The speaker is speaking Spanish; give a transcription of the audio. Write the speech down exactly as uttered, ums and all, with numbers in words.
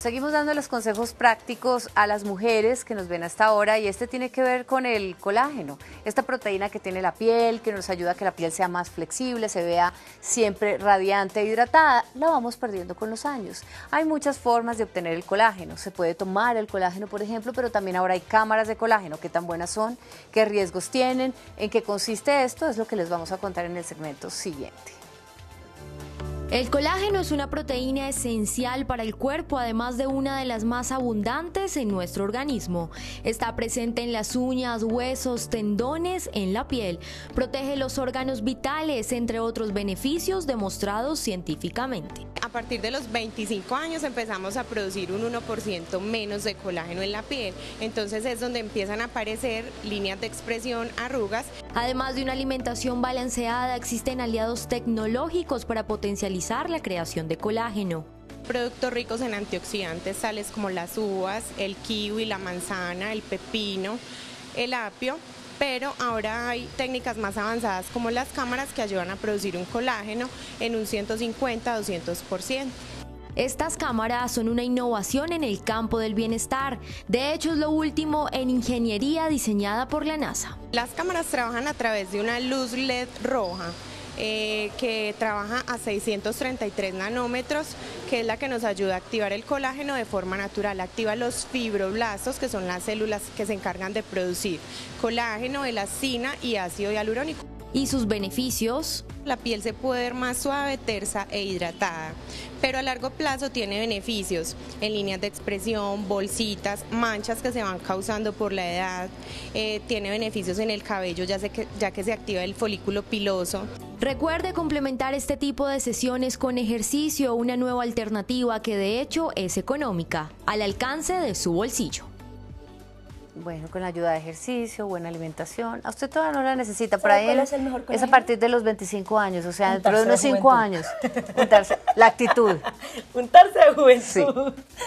Seguimos dando los consejos prácticos a las mujeres que nos ven hasta ahora y este tiene que ver con el colágeno, esta proteína que tiene la piel, que nos ayuda a que la piel sea más flexible, se vea siempre radiante e hidratada, la vamos perdiendo con los años. Hay muchas formas de obtener el colágeno, se puede tomar el colágeno por ejemplo, pero también ahora hay cámaras de colágeno, qué tan buenas son, qué riesgos tienen, en qué consiste esto, es lo que les vamos a contar en el segmento siguiente. El colágeno es una proteína esencial para el cuerpo, además de una de las más abundantes en nuestro organismo. Está presente en las uñas, huesos, tendones, en la piel. Protege los órganos vitales, entre otros beneficios demostrados científicamente. A partir de los veinticinco años empezamos a producir un uno por ciento menos de colágeno en la piel, entonces es donde empiezan a aparecer líneas de expresión, arrugas. Además de una alimentación balanceada, existen aliados tecnológicos para potencializar la creación de colágeno. Productos ricos en antioxidantes tales como las uvas, el kiwi, la manzana, el pepino, el apio, pero ahora hay técnicas más avanzadas como las cámaras que ayudan a producir un colágeno en un ciento cincuenta a doscientos por ciento. Estas cámaras son una innovación en el campo del bienestar, de hecho es lo último en ingeniería diseñada por la NASA. Las cámaras trabajan a través de una luz L E D roja eh, que trabaja a seiscientos treinta y tres nanómetros, que es la que nos ayuda a activar el colágeno de forma natural, activa los fibroblastos, que son las células que se encargan de producir colágeno, elastina y ácido hialurónico. ¿Y sus beneficios? La piel se puede ver más suave, tersa e hidratada, pero a largo plazo tiene beneficios en líneas de expresión, bolsitas, manchas que se van causando por la edad, eh, tiene beneficios en el cabello ya, se que, ya que se activa el folículo piloso. Recuerde complementar este tipo de sesiones con ejercicio, una nueva alternativa que de hecho es económica, al alcance de su bolsillo. Bueno, con la ayuda de ejercicio, buena alimentación. A usted todavía no la necesita. Por ahí es, el mejor es a partir de los veinticinco años, o sea, dentro de unos cinco años. Untarse, la actitud. Untarse de juventud. Sí.